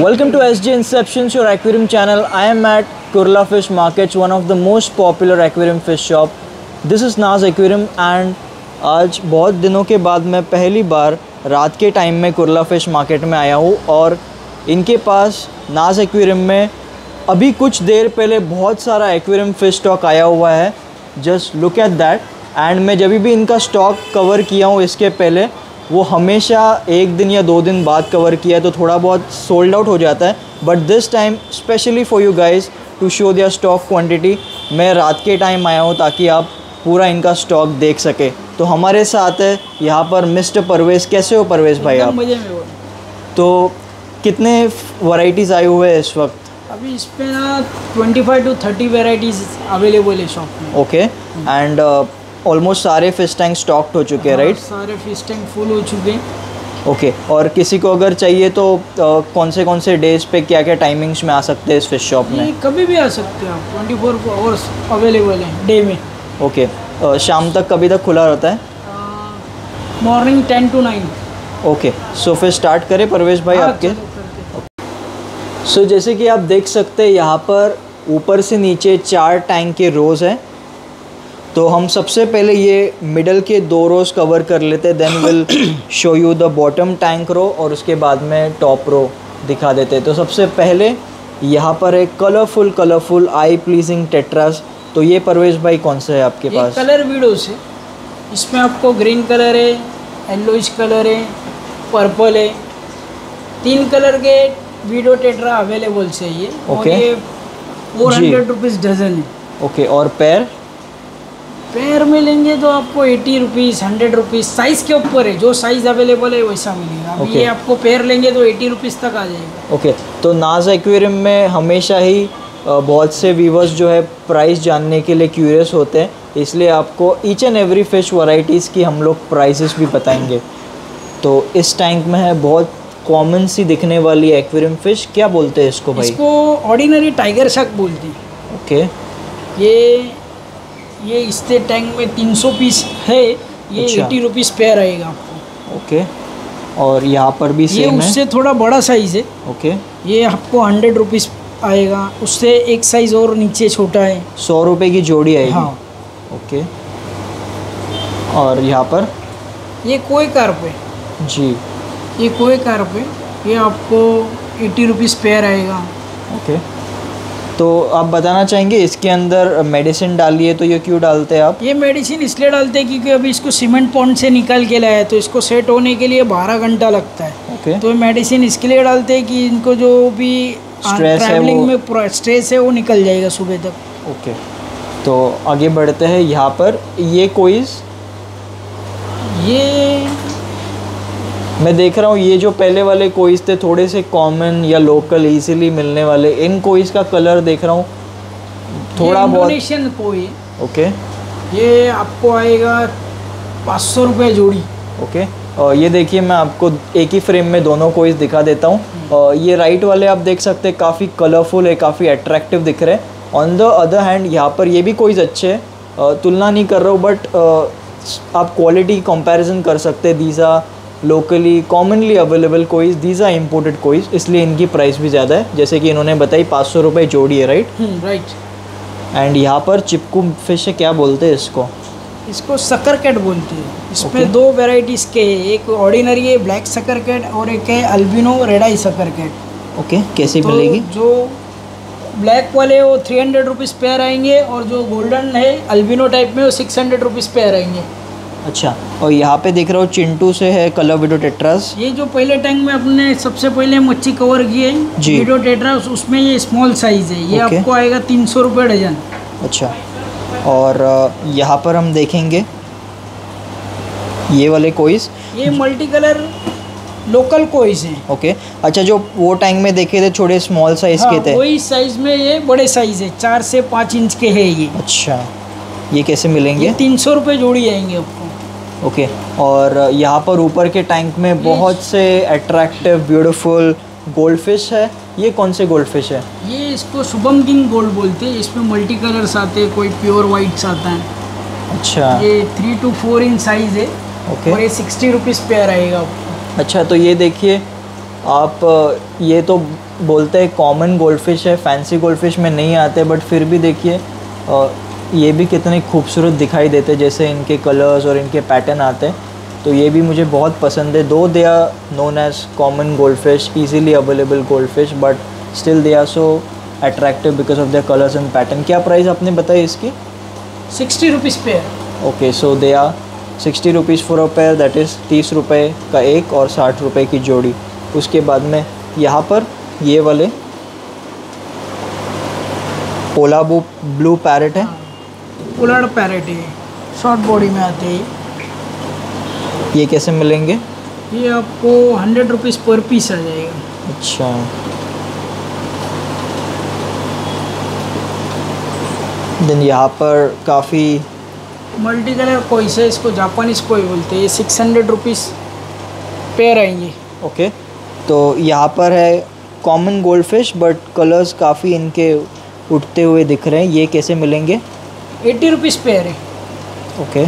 Welcome to SJ Inceptions, your aquarium channel. I am at Kurla Fish Market, one of the most popular aquarium fish shop. This is Naz Aquarium and आज बहुत दिनों के बाद मैं पहली बार रात के टाइम में कुरला फिश मार्केट में आया हूँ और इनके पास नाज़ एक्वेरियम में अभी कुछ देर पहले बहुत सारा एक्वेरियम फ़िश स्टॉक आया हुआ है. Just look at that. And मैं जब भी इनका स्टॉक कवर किया हूँ इसके पहले, वो हमेशा एक दिन या दो दिन बाद कवर किया है तो थोड़ा बहुत सोल्ड आउट हो जाता है. But this time specially for you guys to show there stock quantity मैं रात के टाइम आया हूँ ताकि आप पूरा इनका स्टॉक देख सके. तो हमारे साथ है यहाँ पर मिस्टर परवेश. कैसे हो परवेश भाई आप? मजे में हो. तो कितने वैरायटीज़ आए हुए हैं इस वक्त? अभी इस पे ना 25 to 30 वैरायटीज़ अवेलेबल है शॉप में. ओके. एंड ऑलमोस्ट सारे फिश टैंक स्टॉक्ड हो चुके हैं राइट? सारे फिश टैंक फुल हो चुके हैं. ओके और किसी को अगर चाहिए तो कौन से डेज पे क्या क्या टाइमिंग्स में आ सकते हैं इस फिश शॉप में? कभी भी आ सकते हैं. 24 hours अवेलेबल है डे में. ओके शाम तक कभी तक खुला रहता है? Morning 10 to 9. ओके सो फिर स्टार्ट करें परवेश भाई आपके. सो जैसे कि आप देख सकते हैं यहाँ पर ऊपर से नीचे 4 टैंक के रोज़ हैं. तो हम सबसे पहले ये मिडल के 2 रोज़ कवर कर लेते हैं, then will show you the bottom tank row और उसके बाद में टॉप रो दिखा देते हैं. तो सबसे पहले यहाँ पर एक कलरफुल आई प्लीजिंग टेट्रास. तो ये परवेश भाई कौन सा है आपके पास? कलर विडो से. इसमें आपको ग्रीन कलर है, येलोइश कलर है, पर्पल है. 3 कलर के विडो टेट्रा अवेलेबल से ये. ओके 400 रुपीज़ डजन है. ओके और पैर? पैर में लेंगे तो आपको 80 रुपीज़ 100 रुपीज़ साइज़ के ऊपर है. जो साइज़ अवेलेबल है वैसा मिलेगा. अभी ये आपको पैर लेंगे तो 80 रुपीज़ तक आ जाएगा. ओके तो नाज़ एक्वेरियम में हमेशा ही बहुत से व्यूवर्स जो है प्राइस जानने के लिए क्यूरियस होते हैं, इसलिए आपको each and every fish varieties की हम लोग प्राइसेस भी बताएंगे. तो इस टैंक में है बहुत कॉमन सी दिखने वाली एक्वेरियम फ़िश. क्या बोलते हैं इसको भाई? इसको ऑर्डिनरी टाइगर शार्क बोलते हैं. ओके ये इस टैंक में 300 पीस है. ये 80 रुपीज़ पेयर आएगा आपको. ओके और यहाँ पर भी सेम है. उससे थोड़ा बड़ा साइज़ है. ओके ये आपको 100 रुपीज़ आएगा. उससे एक साइज और नीचे छोटा है. 100 रुपये की जोड़ी आएगी. हाँ. ओके और यहाँ पर ये कोई कार्प है जी. ये कोई कार्प है. ये आपको 80 रुपीज़ पेयर आएगा. ओके तो आप बताना चाहेंगे इसके अंदर मेडिसिन डाली है, तो ये क्यों डालते हैं आप? ये मेडिसिन इसलिए डालते हैं क्योंकि अभी इसको सीमेंट पॉन्ड से निकाल के लाया है तो इसको सेट होने के लिए 12 घंटा लगता है. ओके तो मेडिसिन इसके लिए डालते हैं कि इनको जो भी ट्रैवलिंग में पूरा स्ट्रेस है वो निकल जाएगा सुबह तक. ओके तो आगे बढ़ते हैं. यहाँ पर ये कोइज ये मैं देख रहा हूँ. ये जो पहले वाले कोइज थे थोड़े से कॉमन या लोकल इजीली मिलने वाले, इन कोइज का कलर देख रहा हूँ थोड़ा बहुत इंडोनेशियन कोई. ओके ये आपको आएगा 500 रुपये जोड़ी. ओके ये देखिए मैं आपको एक ही फ्रेम में दोनों कोइज दिखा देता हूँ. ये राइट वाले आप देख सकते हैं काफ़ी कलरफुल है, काफ़ी अट्रैक्टिव दिख रहे हैं. ऑन द अदर हैंड यहाँ पर ये भी कोइज अच्छे हैं. तुलना नहीं कर रहा हूँ बट आप क्वालिटी कंपैरिजन कर सकते हैं. These are locally commonly available kois, these are imported kois, इसलिए इनकी प्राइस भी ज़्यादा है. जैसे कि इन्होंने बताई 500 रुपये जोड़ी है राइट? राइट. एंड यहाँ पर चिपकू फिश है. क्या बोलते हैं इसको? इसको सकर कैट बोलते हैं. इसमें दो वेराइटीज़ के हैं. एक ऑर्डिनरी है ब्लैक सकर कैट और एक है albino red eye sucker cat. Okay कैसे मिलेगी? जो ब्लैक वाले वो 300 रुपीज़ पेयर आएंगे और जो गोल्डन है अल्बिनो टाइप में वो 600 रुपीज़ पेयर आएंगे. अच्छा और यहाँ पे देख रहा हूँ चिंटू से है कलर विडो टेट्रास. ये जो पहले टैंक में अपने सबसे पहले मच्छी कवर की है विडो टेट्रास, उसमें ये स्मॉल साइज़ है. ये आपको आएगा 300 रुपये डजन. अच्छा और यहाँ पर हम देखेंगे ये वाले कोइज. ये मल्टी कलर लोकल कोइज हैं. ओके अच्छा जो वो टैंक में देखे थे छोटे स्मॉल साइज़ के थे, वही साइज़ में ये बड़े साइज़ है. 4 से 5 इंच के हैं ये. अच्छा ये कैसे मिलेंगे? ये 300 रुपये जोड़ी आएंगे आपको. ओके और यहाँ पर ऊपर के टैंक में बहुत से अट्रैक्टिव ब्यूटीफुल गोल्ड फिश है. ये कौन से गोल्ड फिश है? ये इसको शुभमकिन गोल्ड बोलते हैं. इसमें मल्टी कलर्स आते हैं, कोई प्योर वाइट्स आता है. अच्छा ये 3 to 4 इंच साइज़ है. ओके और ये 60 रुपीज़ पेयर आएगा आपको. अच्छा तो ये देखिए आप ये तो बोलते हैं कॉमन गोल्डफिश है, फैंसी गोल्डफिश में नहीं आते, बट फिर भी देखिए ये भी कितने खूबसूरत दिखाई देते जैसे इनके कलर्स और इनके पैटर्न आते हैं, तो ये भी मुझे बहुत पसंद है। Though they are known as common goldfish, easily available goldfish, but still they are so attractive because of their colours and pattern. क्या प्राइस आपने बताया इसकी? 60 rupees pair. Okay, so they are 60 rupees for a pair, that is 30 रुपये का एक और 60 रुपये की जोड़ी। उसके बाद में यहाँ पर ये वाले कोलाबू ब्लू पैरेट है, उलड़ पैरेट है, शॉर्ट बॉडी में आते हैं। ये कैसे मिलेंगे? ये आपको 100 रुपीज़ पर पीस आ जाएगा। अच्छा, देन यहाँ पर काफ़ी मल्टी कलर कोई से, इसको जापानीज कोई बोलते हैं। ये 600 रुपीज़ पेयर आएंगे। ओके, तो यहाँ पर है कॉमन गोल्डफिश बट कलर्स काफ़ी इनके उठते हुए दिख रहे हैं। ये कैसे मिलेंगे? 80 रुपीज़ पेयर है। ओके,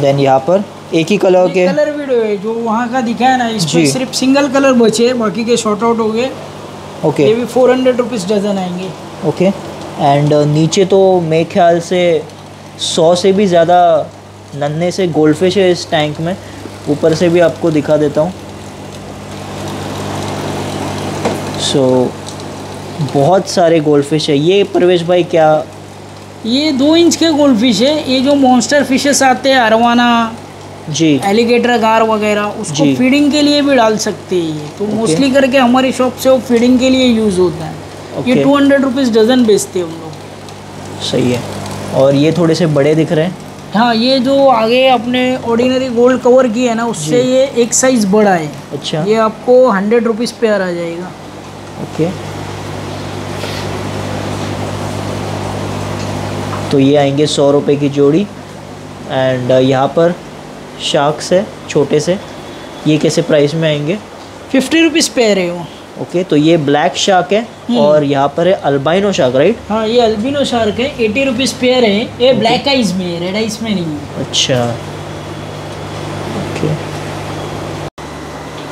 देन यहाँ पर एक ही कलर के कलर वीडियो है जो वहाँ का दिखा है ना, इसमें सिर्फ सिंगल कलर बचे, बाकी के शॉर्ट आउट हो गए। ओके, ये भी 400 रुपीज़ डजन आएंगे। ओके, एंड नीचे तो मेरे ख्याल से 100 से भी ज़्यादा नन्हे से गोल्डफिश है इस टैंक में। ऊपर से भी आपको दिखा देता हूँ। बहुत सारे गोल्डफिश है। ये प्रवेश भाई क्या ये 2 इंच के गोल्डफिश है? ये जो मॉन्स्टर फिशेस आते हैं अरवाना जी, एलिगेटर गार वगैरह, उसको फीडिंग के लिए भी डाल सकते हैं ये तो। मोस्टली करके हमारी शॉप से वो फीडिंग के लिए यूज़ होता है। ये 200 रुपीज़ डजन बेचते हैं हम लोग। सही है। और ये थोड़े से बड़े दिख रहे हैं। हाँ, ये जो आगे अपने ऑर्डिनरी गोल्ड कवर की है ना, उससे ये एक साइज़ बड़ा है। अच्छा, ये आपको 100 रुपीज़ पेयर आ जाएगा। ओके, तो ये आएंगे 100 रुपये की जोड़ी। एंड यहाँ पर शार्क्स है छोटे से, ये कैसे प्राइस में आएंगे? 50 रुपीज़ पेयर है वो। ओके, तो ये ब्लैक शार्क है और यहाँ पर है अल्बाइनो शार्क, राइट? हाँ, ये अल्बाइनो शार्क है, 80 रुपीज़ पेयर है। ये ब्लैक आइज में है, रेड आइज में नहीं है। अच्छा, ओके,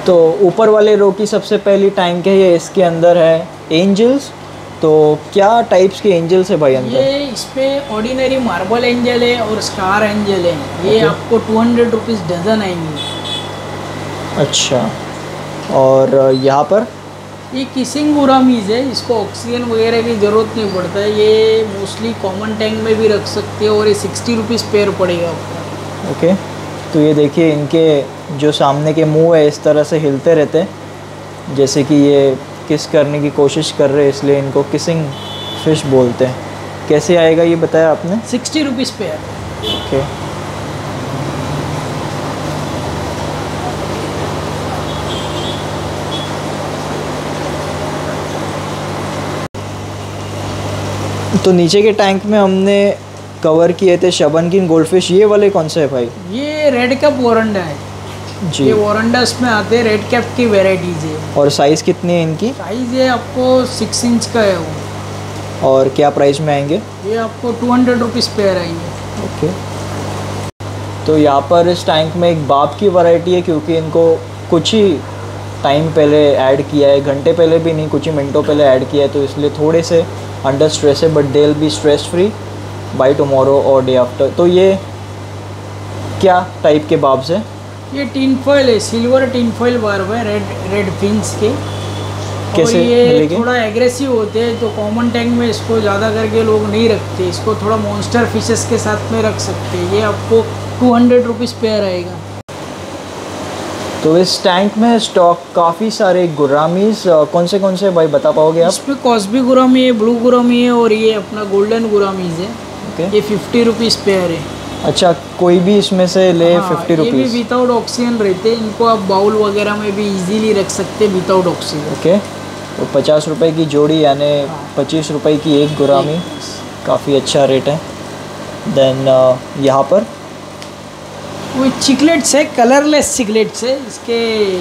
तो ऊपर वाले रो की सबसे पहली टैंक है ये, इसके अंदर है एंजल्स। तो क्या टाइप्स के एंजल्स है भाई अंदर? ये इस पर ऑर्डिनरी मार्बल एंजल है और स्कार एंजल है। ये आपको 200 रुपीज़ डजन आएंगे। अच्छा, और यहाँ पर ये किसिंग गोरामीज है, इसको ऑक्सीजन वगैरह की ज़रूरत नहीं पड़ता है। ये मोस्टली कॉमन टैंक में भी रख सकते हो और ये 60 रुपीज़ पेयर पड़ेगा आपको। ओके, तो ये देखिए इनके जो सामने के मुंह है इस तरह से हिलते रहते हैं, जैसे कि ये किस करने की कोशिश कर रहे हैं, इसलिए इनको किसिंग फिश बोलते हैं। कैसे आएगा ये बताया आपने? 60 रुपीज़ पेयर। ओके, तो नीचे के टैंक में हमने कवर किए थे शबनकिन गोल्डफिश। ये वाले कौन से है भाई? ये रेडकैप ओरंडा है जी। ये ओरंडा इसमें आते हैं, रेड कैप की वेराइटीज़ है। और साइज़ कितनी है इनकी? साइज़ है आपको 6 इंच का है वो। और क्या प्राइस में आएंगे? ये आपको 200 रुपीज़ पेयर आएंगे। ओके, तो यहाँ पर इस टैंक में एक बाप की वैरायटी है, क्योंकि इनको कुछ ही टाइम पहले ऐड किया है, घंटे पहले भी नहीं, कुछ ही मिनटों पहले ऐड किया है, तो इसलिए थोड़े से अंडर स्ट्रेस है, but they will be stress free by tomorrow और डे आफ्टर। तो ये क्या टाइप के बाब्स है? ये टिनफॉयल है, सिल्वर टिनफॉयल बार्ब है, रेड फिन्स के। कैसे? ये थोड़ा एग्रेसिव होते हैं, तो कॉमन टैंक में इसको ज़्यादा करके लोग नहीं रखते, इसको थोड़ा मॉन्स्टर फिशेस के साथ में रख सकते हैं। ये आपको 200 रुपीज़ पेयर आएगा। तो इस टैंक में स्टॉक काफ़ी सारे गुरामीज, कौन से भाई बता पाओगे आप? इसमें कॉस्बी गुरामी है, ब्लू गुरामी है और ये अपना गोल्डन गुरामीज है। ओके, ये 50 रुपीज़ पेयर है। अच्छा, कोई भी इसमें से ले? 50 रुपीज़। ये भी विदाउट ऑक्सीजन रहते, इनको आप बाउल वगैरह में भी इजीली रख सकते विदाउट ऑक्सीजन। ओके, तो 50 रुपये की जोड़ी, यानी 25 रुपये की एक गुरामी, काफ़ी अच्छा रेट है। देन यहाँ पर वो चिकलेट्स है, कलरलेस चिकलेट्स है।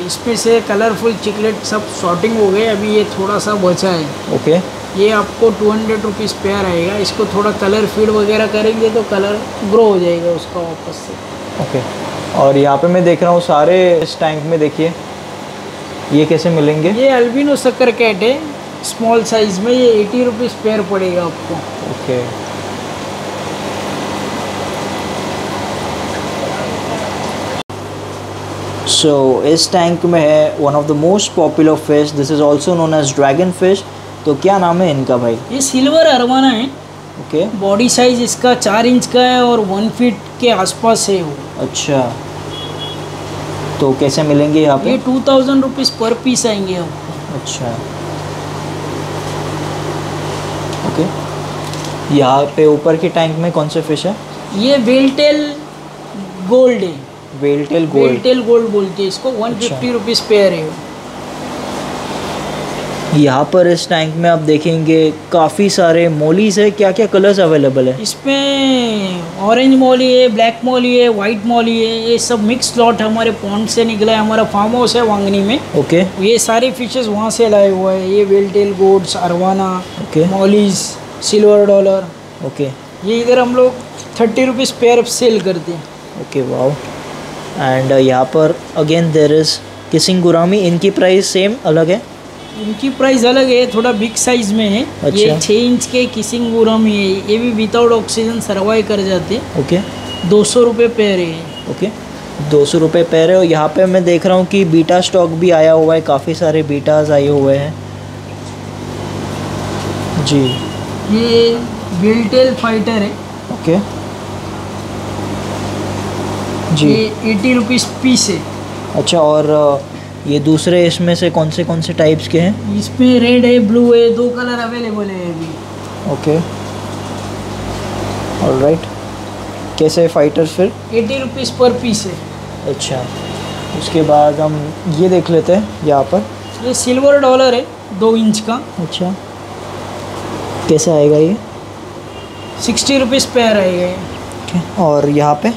इसमें से कलरफुल चिकलेट सब शॉर्टिंग हो गए, अभी ये थोड़ा सा बचा है। ओके, ये आपको 200 रुपीज़ पेयर आएगा। इसको थोड़ा कलर फीड वगैरह करेंगे तो कलर ग्रो हो जाएगा उसका वापस से। ओके, और यहाँ पे मैं देख रहा हूँ सारे इस टैंक में देखिए ये कैसे मिलेंगे? ये अल्बिनो सकर कैट है, स्मॉल साइज में, ये 80 रुपीज़ पेयर पड़ेगा आपको। ओके। सो इस टैंक में है one of the most popular fish, this is also known as dragon fish. तो क्या नाम है इनका भाई? ये सिल्वर अरवाना है। ओके। बॉडी साइज इसका 4 इंच का है और 1 फीट के आसपास है वो। अच्छा, तो कैसे मिलेंगे यहाँ पे? ये 2000 रुपीज़ पर पीस आएंगे आपको। अच्छा, ओके। यहाँ पे ऊपर के टैंक में कौन से फिश है? ये वेलटेल गोल्ड है। वेलटेल गोल्ड, वेलटेल गोल्ड बोलते हैं इसको। 150 रुपीज़ पेयर है। यहाँ पर इस टैंक में आप देखेंगे काफ़ी सारे मोलीज है, क्या क्या कलर्स अवेलेबल है इसमें? ऑरेंज मोली है, ब्लैक मोली है, वाइट मोली है। ये सब मिक्स लॉट हमारे पॉन्ड से निकला है, हमारा फार्म हाउस है वांगनी में। ओके। ये सारे फिशेस वहाँ से लाए हुए हैं। ये वेलटेल गोड्स, arowana, mollies, silver dollar. Okay. ये इधर हम लोग 30 रुपीज़ पेयर सेल करते हैं। Okay, wow. एंड यहाँ पर again there is kissing gourami, इनकी प्राइस सेम अलग है? इनकी प्राइस अलग है, थोड़ा बिग साइज में है। अच्छा। ये 6 इंच के किसिंग गोरमी है, ये भी विदाउट ऑक्सीजन सर्वाइव कर जाते हैं। ओके। 200 रुपये पेयर है। ओके, 200 रुपये पेयर है। और यहाँ पे मैं देख रहा हूँ कि बीटा स्टॉक भी आया हुआ है, काफ़ी सारे बीटाज आए हुए हैं। जी, ये बिल्टेल फाइटर है। ओके जी, ये 80 रुपीज़ पीस है। अच्छा, और ये दूसरे इसमें से कौन से टाइप्स के हैं? इसमें रेड है, ब्लू है, 2 कलर अवेलेबल है अभी। Okay, alright. कैसे फाइटर्स फिर? 80 रुपीज़ पर पीस है। अच्छा, उसके बाद हम ये देख लेते हैं। यहाँ पर ये सिल्वर डॉलर है, 2 इंच का। अच्छा, कैसे आएगा ये? 60 रुपीज़ पेयर आएगा ये। okay. और यहाँ पे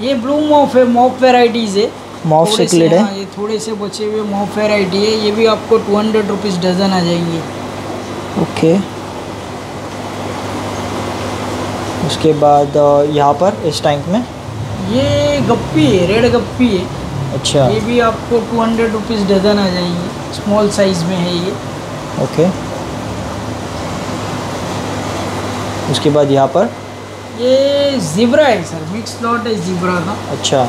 ये ब्लू मॉफ है, मॉफ वेराइटीज़ है। मॉफ सिकलेट है। ये थोड़े से बचे हुए मॉफ वेराइटी है, ये भी आपको 200 रुपीज़ डजन आ जाएंगे। ओके। उसके बाद यहाँ पर इस टैंक में ये गप्पी है, रेड गप्पी है। अच्छा, ये भी आपको 200 रुपीज़ डजन आ जाएंगे, स्मॉल साइज में है ये। ओके। उसके बाद यहाँ पर ये ज़ेब्रा है सर, मिक्स लॉट है ज़ेब्रा का। अच्छा,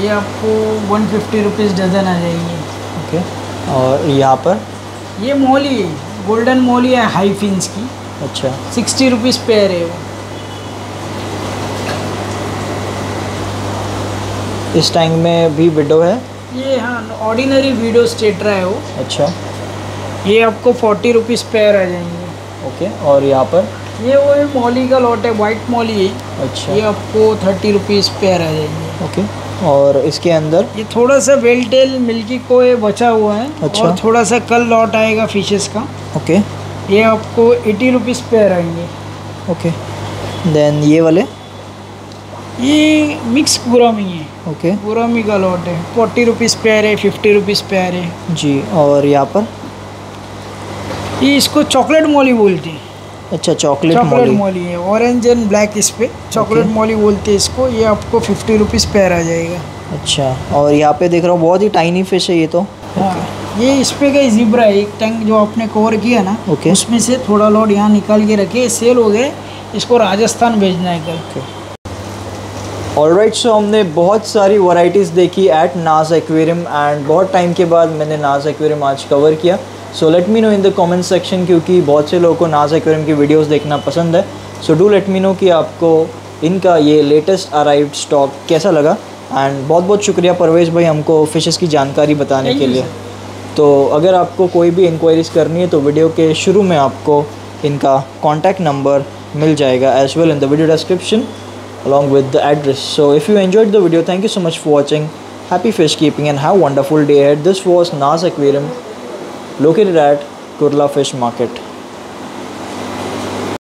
ये आपको 150 रुपीज़ डजन आ जाएंगे। Okay okay. और यहाँ पर ये मोली है, गोल्डन मोली है, हाई फिन्स की। अच्छा, 60 रुपीज़ पेयर है वो। इस टैंक में भी विडो है ये? हाँ, ऑर्डिनरी विडो टेट्रा है वो। अच्छा, ये आपको 40 रुपीज़ पेयर आ जाएंगे। Okay okay. और यहाँ पर ये वो मोली का लॉट है, वाइट मोली है। अच्छा, ये आपको 30 रुपीज़ पेयर आ जाएंगे। Okay okay. और इसके अंदर ये थोड़ा सा वेलटेल मिल्की को ये बचा हुआ है। अच्छा, और थोड़ा सा कल लॉट आएगा फिशेस का। Okay okay. ये आपको 80 रुपीज़ पेयर आएंगे। Okay okay. देन ये वाले ये मिक्स गुरामी है। Okay okay. गुरामी का लॉट है, 40 रुपीज़ पेयर है, 50 रुपीज़ पेयर है जी। और यहाँ पर ये इसको चॉकलेट मोली बोलते हैं। अच्छा, चॉकलेट मोली है, ऑरेंज एंड ब्लैक इस पे, चॉकलेट मोली बोलते हैं इसको। ये आपको 50 रुपीज़ पेयर आ जाएगा। अच्छा, और यहाँ पे देख रहा हूँ बहुत ही टाइनी फिश है ये तो। हाँ, ये इस पे का ज़ेब्रा है, एक टैंक जो आपने कवर किया ना उसमें से थोड़ा लॉट यहाँ निकाल के रखे, सेल हो गए, इसको राजस्थान भेजना है करके। ऑलराइट, सो हमने बहुत सारी वैरायटीज़ देखी एट नाज़ एक्वेरियम एंड बहुत टाइम के बाद मैंने नाज़ एक्वेरियम आज कवर किया। So let me know in the comment section, क्योंकि बहुत से लोगों को नाज़ एक्वेरियम की वीडियोस देखना पसंद है। So do let me know कि आपको इनका ये लेटेस्ट अराइव्ड स्टॉक कैसा लगा। एंड बहुत बहुत शुक्रिया परवेश भाई हमको फिशेस की जानकारी बताने के लिए। तो अगर आपको कोई भी इंक्वायरीज़ करनी है तो वीडियो के शुरू में आपको इनका कॉन्टैक्ट नंबर मिल जाएगा as well in the video description along with the address. So if you enjoyed the video, thank you so much for watching. Happy fish keeping and have wonderful day ahead. This was Naaz aquarium located at Kurla Fish Market.